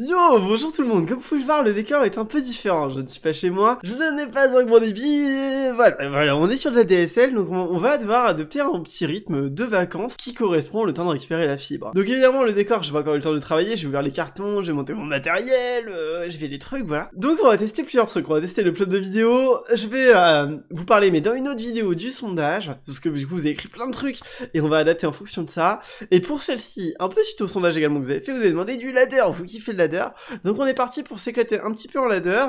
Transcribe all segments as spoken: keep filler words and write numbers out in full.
Yo, bonjour tout le monde, comme vous pouvez le voir, le décor est un peu différent, je ne suis pas chez moi, je n'ai pas un grand débit, voilà, voilà, on est sur de la D S L, donc on va devoir adopter un petit rythme de vacances qui correspond le temps de récupérer la fibre. Donc évidemment, le décor, j'ai pas encore eu le temps de travailler, j'ai ouvert les cartons, j'ai monté mon matériel, euh, je fais des trucs, voilà. Donc on va tester plusieurs trucs, on va tester le plot de vidéo, je vais euh, vous parler, mais dans une autre vidéo, du sondage, parce que du coup, vous avez écrit plein de trucs, et on va adapter en fonction de ça, et pour celle-ci, un peu suite au sondage également que vous avez fait, vous avez demandé du ladder, vous kiffez le ladder. Donc on est parti pour s'éclater un petit peu en ladder.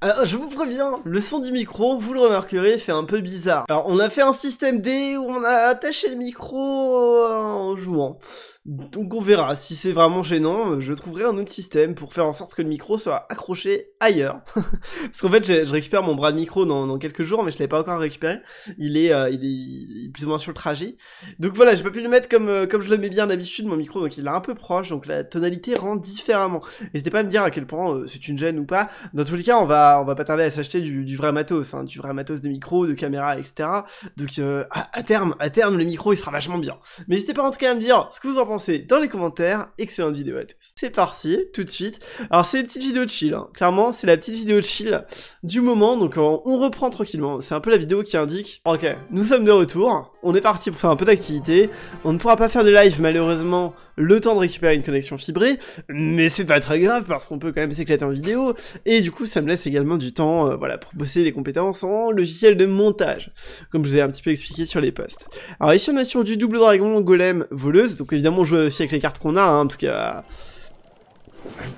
Alors je vous préviens, le son du micro, vous le remarquerez, fait un peu bizarre. Alors on a fait un système D où on a attaché le micro en jouant. Donc on verra, si c'est vraiment gênant, je trouverai un autre système pour faire en sorte que le micro soit accroché ailleurs. Parce qu'en fait je récupère mon bras de micro dans, dans quelques jours, mais je ne l'ai pas encore récupéré. Il est, euh, il est, il est plus ou moins sur le trajet. Donc voilà, j'ai pas pu le mettre comme, euh, comme je le mets bien d'habitude, mon micro, donc il est un peu proche, donc la tonalité rend différemment. N'hésitez pas à me dire à quel point euh, c'est une gêne ou pas. Dans tous les cas, on va on va pas tarder à s'acheter du, du vrai matos, hein, du vrai matos de micro, de caméra, et cetera. Donc euh, à, à terme, à terme, le micro il sera vachement bien. Mais n'hésitez pas en tout cas à me dire ce que vous en pensez dans les commentaires. Excellente vidéo à tous. C'est parti, tout de suite. Alors c'est une petite vidéo de chill, hein. Clairement c'est la petite vidéo de chill du moment, donc on, on reprend tranquillement. C'est un peu la vidéo qui indique, ok, nous sommes de retour, on est parti pour faire un peu d'activité. On ne pourra pas faire de live malheureusement le temps de récupérer une connexion fibrée, mais c'est pas très grave parce qu'on peut quand même s'éclater en vidéo, et du coup ça me laisse également du temps euh, voilà, pour bosser les compétences en logiciel de montage, comme je vous ai un petit peu expliqué sur les posts. Alors ici on est sur du double dragon, golem, voleuse, donc évidemment on joue aussi avec les cartes qu'on a, hein, parce que... Euh...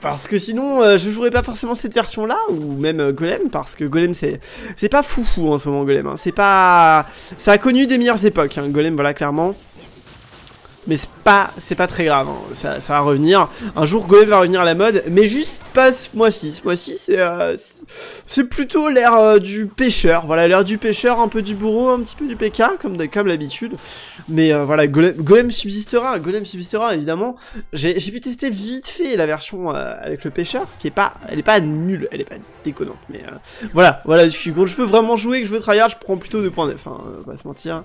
Parce que sinon euh, je jouerais pas forcément cette version là, ou même euh, Golem, parce que Golem c'est c'est pas foufou en ce moment. Golem, hein, c'est pas... ça a connu des meilleures époques, hein, Golem, voilà, clairement. Mais c'est pas, c'est pas très grave, hein. ça, ça va revenir, un jour Golem va revenir à la mode, mais juste pas ce mois-ci, ce mois-ci c'est euh, plutôt l'ère euh, du pêcheur, voilà, l'ère du pêcheur, un peu du bourreau, un petit peu du P K, comme, comme l'habitude, mais euh, voilà, Golem, Golem subsistera, Golem subsistera évidemment. J'ai pu tester vite fait la version euh, avec le pêcheur, qui est pas, elle est pas nulle, elle est pas déconnante, mais euh, voilà, voilà, quand je peux vraiment jouer, que je veux tryhard, je prends plutôt deux point neuf, hein, on va pas se mentir.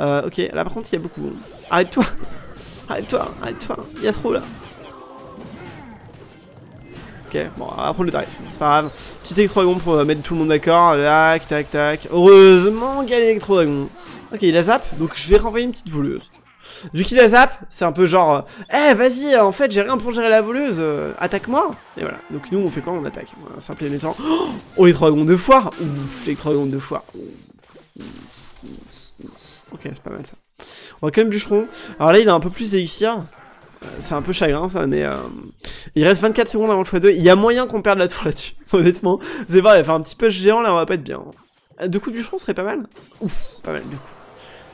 Euh, ok, là par contre il y a beaucoup. Arrête-toi, arrête-toi, arrête-toi, il y a trop là. Ok, bon, on va prendre le tarif, c'est pas grave. Petit électro-dragon pour euh, mettre tout le monde d'accord. Tac, tac, tac. Heureusement qu'il y a l'électro-dragon. Ok, il a zap, donc je vais renvoyer une petite voleuse. Vu qu'il a zap, c'est un peu genre Eh hey, vas-y, en fait j'ai rien pour gérer la voleuse, euh, attaque-moi. Et voilà, donc nous on fait quoi? On attaque, voilà, simplement étant. Oh, l'électro-dragon de foire. Ouf, l'électro-dragon de foire. Ok, c'est pas mal ça. On va quand même bûcheron. Alors là, il a un peu plus d'élixir. Euh, c'est un peu chagrin ça, mais euh... il reste vingt-quatre secondes avant le fois deux. Il y a moyen qu'on perde la tour là-dessus, honnêtement. Vous allez voir, il va faire un petit push géant là, on va pas être bien. Deux coups de bûcheron serait pas mal. Ouf, pas mal du coup.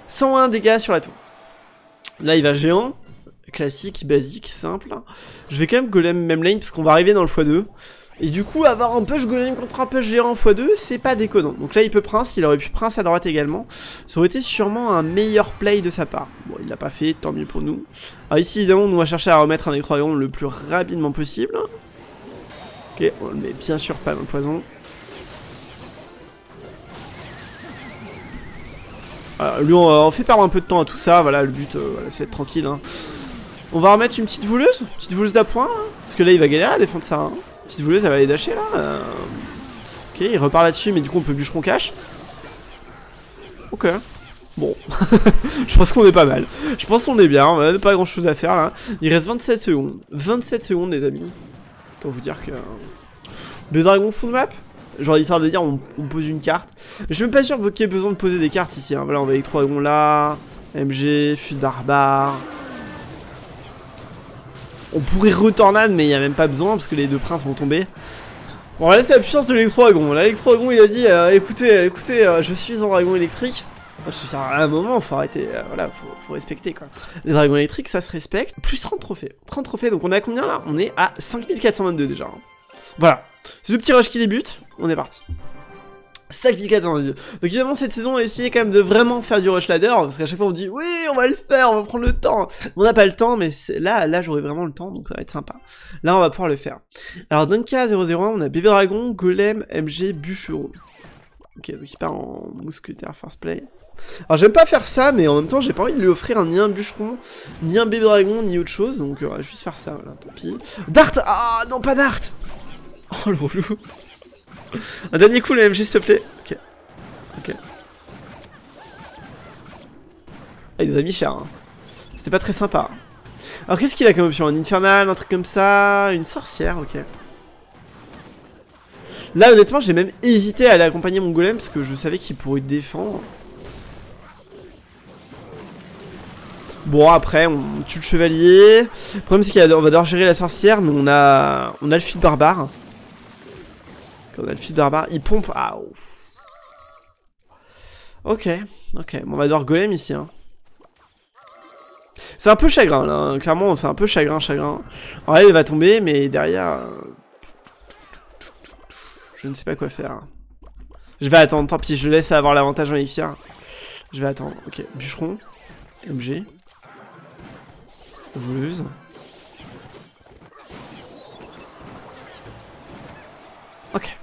cent un dégâts sur la tour. Là, il va géant. Classique, basique, simple. Je vais quand même golem même lane parce qu'on va arriver dans le fois deux. Et du coup, avoir un push golem contre un push géant en fois deux, c'est pas déconnant. Donc là, il peut prince, il aurait pu prince à droite également. Ça aurait été sûrement un meilleur play de sa part. Bon, il l'a pas fait, tant mieux pour nous. Alors ici, évidemment, on va chercher à remettre un électro-dragon le plus rapidement possible. Ok, on le met bien sûr pas dans le poison. Alors, lui, on, on fait perdre un peu de temps à tout ça. Voilà, le but, euh, voilà, c'est d'être tranquille. Hein. On va remettre une petite voleuse, une petite voleuse d'appoint. Hein, parce que là, il va galérer à défendre ça. Hein. Petite voleuse, ça va aller dasher là. Euh... Ok, il repart là-dessus, mais du coup on peut bûcheron cash. Ok. Bon. Je pense qu'on est pas mal. Je pense qu'on est bien, on n'a pas grand-chose à faire là. Il reste vingt-sept secondes. vingt-sept secondes les amis. Autant vous dire que... Le dragon fond de map. Genre histoire de dire on, on pose une carte. Mais je suis même pas sûr qu'il y ait besoin de poser des cartes ici. Hein. Voilà, on va avec trois dragons là. M G, fut barbare. On pourrait retornade, mais il n'y a même pas besoin parce que les deux princes vont tomber. Bon, là, c'est la puissance de l'électro-dragon. L'électro-dragon, il a dit euh, écoutez, écoutez, euh, je suis un dragon électrique. Ça à un moment, faut arrêter. Euh, voilà, faut, faut respecter quoi. Les dragons électriques, ça se respecte. Plus trente trophées. trente trophées, donc on est à combien là? On est à cinq mille quatre cent vingt-deux déjà. Hein. Voilà. C'est le petit rush qui débute. On est parti. cinq mille quatre cent vingt-deux. Donc évidemment cette saison on a essayé quand même de vraiment faire du rush ladder, parce qu'à chaque fois on dit oui on va le faire, on va prendre le temps. On n'a pas le temps, mais là là j'aurai vraiment le temps, donc ça va être sympa. Là on va pouvoir le faire. Alors Dunka zéro zéro un, on a bébé dragon, golem, M G, bûcheron. Ok, donc il part en mousquetaire first play. Alors j'aime pas faire ça, mais en même temps j'ai pas envie de lui offrir un, ni un bûcheron, ni un bébé dragon, ni autre chose. Donc euh, je vais juste faire ça, voilà, tant pis. Dart! Ah non, pas Dart! Oh le relou. Un dernier coup la M G s'il te plaît. Ok. Ok. Ah il nous a mis cher hein. C'était pas très sympa. Alors qu'est-ce qu'il a comme option? Un infernal, un truc comme ça, une sorcière, ok. Là honnêtement j'ai même hésité à aller accompagner mon golem parce que je savais qu'il pourrait défendre. Bon après on tue le chevalier. Le problème c'est qu'on va devoir gérer la sorcière, mais on a on a le fil barbare. Quand on a le fil barbare, il pompe. Ah ouf. Ok, ok, bon, on va devoir golem ici hein. C'est un peu chagrin là, clairement c'est un peu chagrin chagrin. Alors là il va tomber mais derrière je ne sais pas quoi faire. Je vais attendre, tant pis, je laisse avoir l'avantage en élixir. Je vais attendre, ok, bûcheron, M G, voleuse. Ok.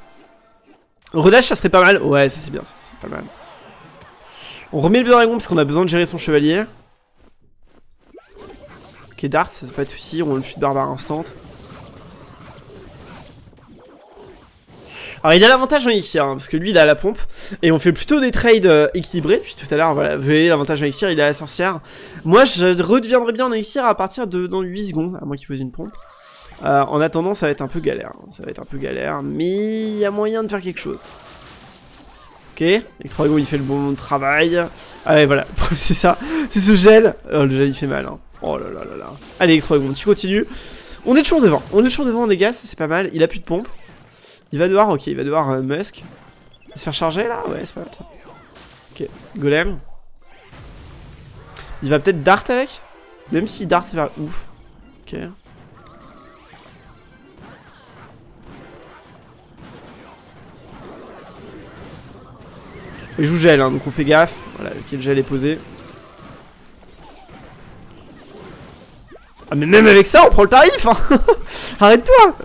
Redash ça serait pas mal, ouais ça c'est bien, c'est pas mal. On remet le dragon parce qu'on a besoin de gérer son chevalier. Ok, Dart, c'est pas de soucis, on le fuit de barbare instant. Alors il a l'avantage en élixir, hein, parce que lui il a la pompe, et on fait plutôt des trades euh, équilibrés, puis tout à l'heure, voilà, vous voyez l'avantage en élixir, il a la sorcière. Moi je redeviendrai bien en élixir à partir de dans huit secondes, à moins qu'il pose une pompe. Euh, en attendant ça va être un peu galère, hein, ça va être un peu galère, mais il y a moyen de faire quelque chose. Ok, Electrodragon il fait le bon travail. Ah ouais voilà, c'est ça, c'est ce gel. Oh le gel il fait mal, hein. Oh là là là là. Allez Electrodragon, tu continues. On est toujours devant, on est toujours devant les gars, c'est pas mal, il a plus de pompe. Il va devoir, ok, il va devoir euh, Musk. Il va se faire charger là, ouais, c'est pas mal ça. Ok, Golem. Il va peut-être Dart avec. Même si Dart va vers... ouf. Ok. Il joue gel, hein, donc on fait gaffe. Voilà, ok, le gel est posé. Ah mais même avec ça, on prend le tarif hein. Arrête-toi.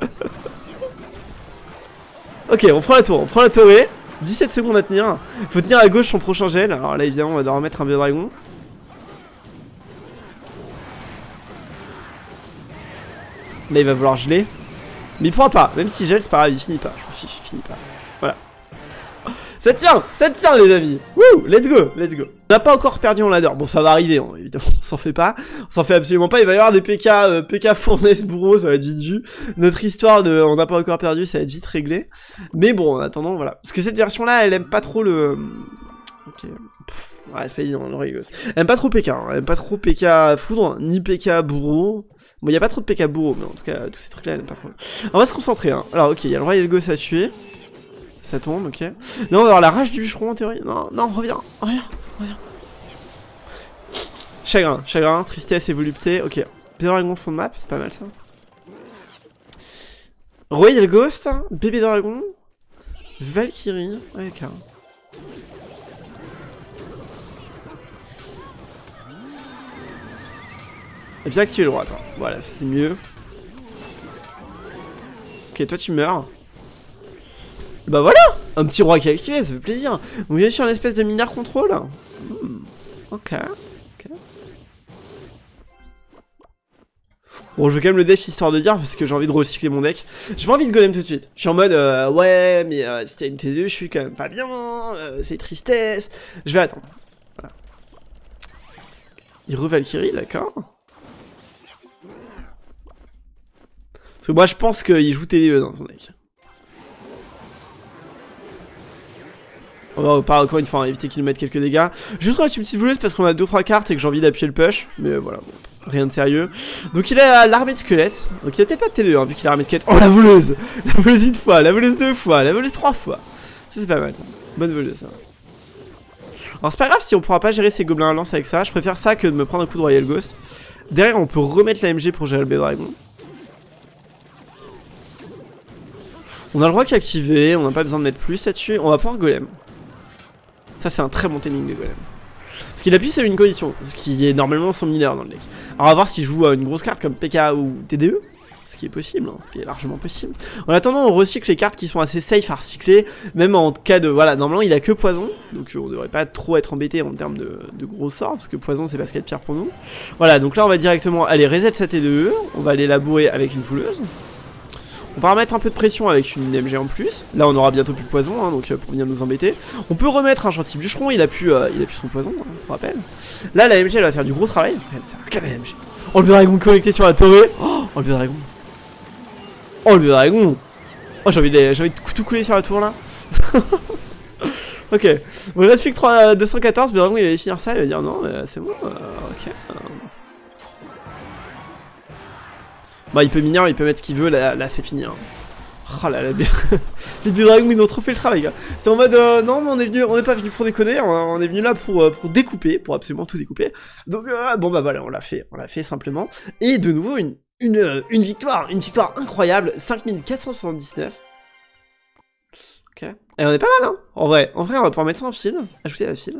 Ok, on prend la tour, on prend la tourée. dix-sept secondes à tenir. Faut tenir à gauche son prochain gel. Alors là, évidemment, on va devoir mettre un vieux dragon. Là, il va vouloir geler. Mais il pourra pas. Même si gel, c'est pas grave, il finit pas. Je m'en fiche, il finit pas. Voilà. Ça tient, ça tient, les amis. Wouh, let's go, let's go. On n'a pas encore perdu en ladder. Bon, ça va arriver, hein, évidemment. On s'en fait pas. On s'en fait absolument pas. Il va y avoir des P K, euh, P K fournaise bourreau. Ça va être vite vu. Notre histoire de on n'a pas encore perdu, ça va être vite réglé. Mais bon, en attendant, voilà. Parce que cette version-là, elle aime pas trop le. Ok. Pff, ouais, c'est pas évident, on l'aurait eu. Elle aime pas trop P K. Hein. Elle aime pas trop P K foudre, ni P K bourreau. Bon, il n'y a pas trop de P K bourreau, mais en tout cas, tous ces trucs-là, elle aime pas trop. On va se concentrer. Hein. Alors, ok, il y a le roi et le gosse à tuer. Ça tombe, ok. Là, on va avoir la rage du bûcheron en théorie. Non, non, reviens, reviens, reviens. Chagrin, chagrin, tristesse et volupté. Ok. Bébé dragon fond de map, c'est pas mal ça. Royal Ghost, bébé dragon, Valkyrie. Ouais, car. Viens activer le roi, toi. Voilà, c'est mieux. Ok, toi tu meurs. Bah voilà, un petit roi qui est activé, ça fait plaisir. Donc bien sûr, une espèce de mineur contrôle. Hmm. Ok, ok. Bon, je veux quand même le def histoire de dire, parce que j'ai envie de recycler mon deck. J'ai pas envie de golem tout de suite. Je suis en mode, euh, ouais, mais euh, si t'as une T deux, je suis quand même pas bien, euh, c'est tristesse. Je vais attendre. Voilà. Il re-Valkyrie, d'accord. Parce que moi, je pense qu'il joue T D E dans son deck. On va pas encore une fois éviter qu'il nous mette quelques dégâts. Juste une petite voleuse parce qu'on a deux trois cartes et que j'ai envie d'appuyer le push. Mais voilà, bon, rien de sérieux. Donc il a l'armée de squelettes. Donc il a peut-être pas de T deux hein, vu qu'il a l'armée de squelettes. Oh la voleuse. La voleuse une fois, la voleuse deux fois, la voleuse trois fois. Ça c'est pas mal. Bonne voleuse ça. Alors c'est pas grave si on pourra pas gérer ces gobelins à lance avec ça. Je préfère ça que de me prendre un coup de Royal Ghost. Derrière on peut remettre la M G pour gérer le B-Dragon. On a le roi qui est activé, on n'a pas besoin de mettre plus là-dessus. On va pouvoir golem. Ça c'est un très bon timing de golem. Parce qu'il appuie sur une condition, ce qui est normalement son mineur dans le deck. Alors on va voir s'il joue une grosse carte comme P K ou T D E. Parce ce qui est possible, hein, ce qui est largement possible. En attendant, on recycle les cartes qui sont assez safe à recycler, même en cas de... Voilà, normalement il a que poison, donc on devrait pas trop être embêté en termes de, de gros sorts, parce que poison c'est pas ce qu'il y a de pire pour nous. Voilà, donc là on va directement aller reset sa T deux E, on va aller labourer avec une fouleuse. On va remettre un peu de pression avec une M G en plus. Là on aura bientôt plus de poison, hein, donc euh, pour venir nous embêter. On peut remettre un gentil bûcheron, il a pu, euh, il a pu son poison, hein, je vous rappelle. Là la M G elle va faire du gros travail. Regardez ça, regardez la M G. Oh le dragon connecté sur la torée. Oh, oh le dragon. Oh le dragon. Oh j'ai envie, envie de tout couler sur la tour là. Ok, bon, il reste plus que trois, deux cent quatorze, le dragon il va finir ça, il va dire non, c'est bon, euh, ok. Euh... Bah, il peut miner, il peut mettre ce qu'il veut, là, là c'est fini. Hein. Oh là là, les Biodragons ils ont trop fait le travail, gars. C'était en mode euh, non, mais on est venu, on n'est pas venu pour déconner, on, on est venu là pour, euh, pour découper, pour absolument tout découper. Donc, euh, bon bah voilà, on l'a fait, on l'a fait simplement. Et de nouveau, une, une, euh, une victoire, une victoire incroyable, cinq mille quatre cent soixante-dix-neuf. Ok, et on est pas mal, hein, en vrai. En vrai, on va pouvoir mettre ça en file, ajouter la file.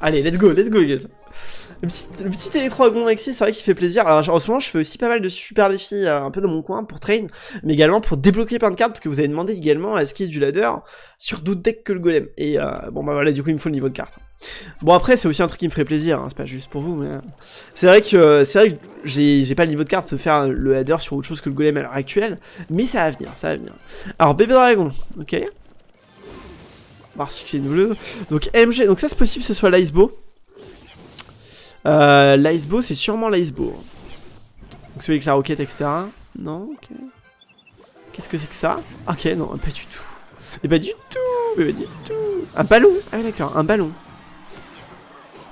Allez, let's go, let's go, les gars. Le petit, le petit électro-agon Exi, c'est vrai qu'il fait plaisir. Alors en ce moment je fais aussi pas mal de super défis euh, un peu dans mon coin pour train, mais également pour débloquer plein de cartes, parce que vous avez demandé également à ce qu'il y ait du ladder sur d'autres decks que le golem. Et euh, bon bah voilà, du coup il me faut le niveau de carte. Bon après c'est aussi un truc qui me ferait plaisir, hein, c'est pas juste pour vous, mais euh, c'est vrai que euh, c'est vrai que j'ai pas le niveau de carte pour faire le ladder sur autre chose que le golem à l'heure actuelle, mais ça va venir, ça va venir. Alors bébé dragon, ok. On va recycler une bleue. Donc M G, donc ça c'est possible que ce soit l'icebow. Euh, l'icebow, c'est sûrement l'icebow. Donc celui avec la roquette, et cetera. Non, ok. Qu'est-ce que c'est que ça? Ok, non, pas du tout. Mais pas du tout, mais pas du tout. Un ballon. Ah oui, d'accord, un ballon.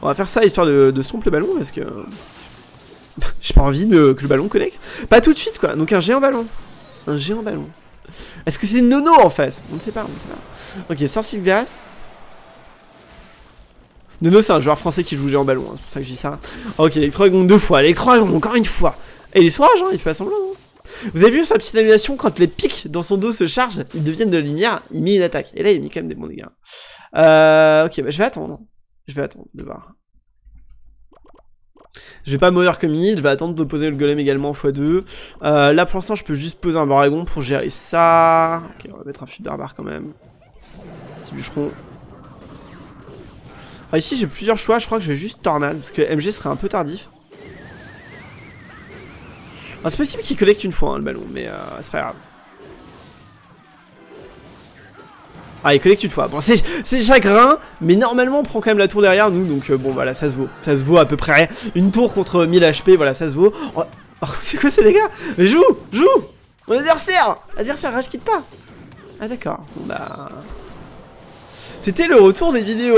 On va faire ça, histoire de, de stomp le ballon, parce que... J'ai pas envie de, que le ballon connecte. Pas tout de suite, quoi. Donc un géant ballon. Un géant ballon. Est-ce que c'est Nono en face? On ne sait pas, on ne sait pas. Ok, sorcier de glace. Nono c'est un joueur français qui joue géant ballon, hein, c'est pour ça que je dis ça. Ok, électro-dragon deux fois, électro-dragon encore une fois. Et les soirages, hein, il fait pas semblant. Hein. Vous avez vu sa petite animation, quand les pics dans son dos se chargent, ils deviennent de la lumière, il met une attaque. Et là il met quand même des bons dégâts. Euh, ok, bah je vais attendre. Je vais attendre de voir. Je vais pas mourir comme il, je vais attendre de poser le golem également fois deux. Euh, là pour l'instant je peux juste poser un dragon pour gérer ça. Ok, on va mettre un fût de barbare quand même. Petit bûcheron. Ah, ici j'ai plusieurs choix, je crois que je vais juste tornade, parce que M G serait un peu tardif. Ah, c'est possible qu'il collecte une fois hein, le ballon, mais euh, c'est pas grave. Ah il collecte une fois, bon c'est chagrin, mais normalement on prend quand même la tour derrière nous, donc euh, bon voilà ça se vaut, ça se vaut à peu près. Une tour contre mille H P, voilà ça se vaut. Oh, oh, c'est quoi ces dégâts? Mais joue, joue. Mon adversaire, adversaire rage quitte pas. Ah d'accord, bon bah... C'était le retour des vidéos.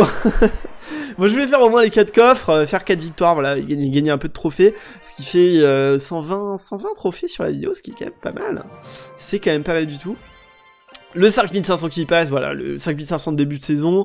Moi je voulais faire au moins les quatre coffres, euh, faire quatre victoires, voilà, et gagner, gagner un peu de trophées, ce qui fait euh, cent vingt trophées sur la vidéo, ce qui est quand même pas mal. C'est quand même pas mal du tout. Le cinq mille cinq cents qui passe, voilà, le cinq mille cinq cents de début de saison.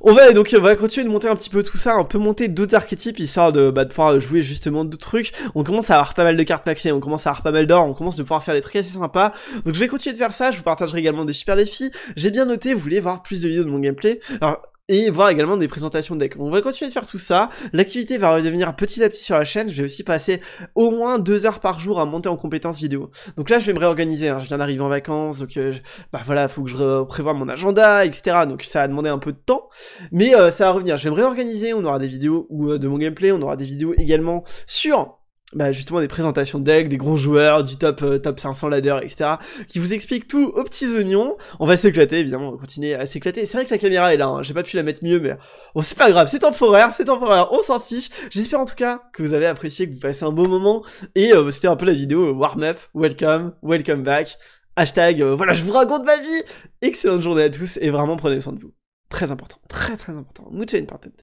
On va donc on va continuer de monter un petit peu tout ça, on peut monter d'autres archétypes histoire de, bah, de pouvoir jouer justement d'autres trucs. On commence à avoir pas mal de cartes maxées, on commence à avoir pas mal d'or, on commence de pouvoir faire des trucs assez sympas. Donc je vais continuer de faire ça, je vous partagerai également des super défis. J'ai bien noté, vous voulez voir plus de vidéos de mon gameplay. Alors... Et voir également des présentations de deck. On va continuer de faire tout ça. L'activité va redevenir petit à petit sur la chaîne. Je vais aussi passer au moins deux heures par jour à monter en compétences vidéo. Donc là, je vais me réorganiser. Hein. Je viens d'arriver en vacances, donc euh, je... bah voilà, faut que je prévoie mon agenda, et cetera. Donc ça a demandé un peu de temps, mais euh, ça va revenir. Je vais me réorganiser. On aura des vidéos où, euh, de mon gameplay. On aura des vidéos également sur. Bah justement des présentations de deck, des gros joueurs, du top euh, top cinq cents ladder, et cetera. Qui vous expliquent tout aux petits oignons. On va s'éclater, évidemment, on va continuer à s'éclater. C'est vrai que la caméra est là, hein. J'ai pas pu la mettre mieux, mais bon, c'est pas grave, c'est temporaire, c'est temporaire, on s'en fiche. J'espère en tout cas que vous avez apprécié, que vous passez un beau moment. Et euh, c'était un peu la vidéo euh, warm-up, welcome, welcome back. Hashtag, euh, voilà, je vous raconte ma vie. Excellente journée à tous et vraiment prenez soin de vous. Très important, très très important. Mucha importante.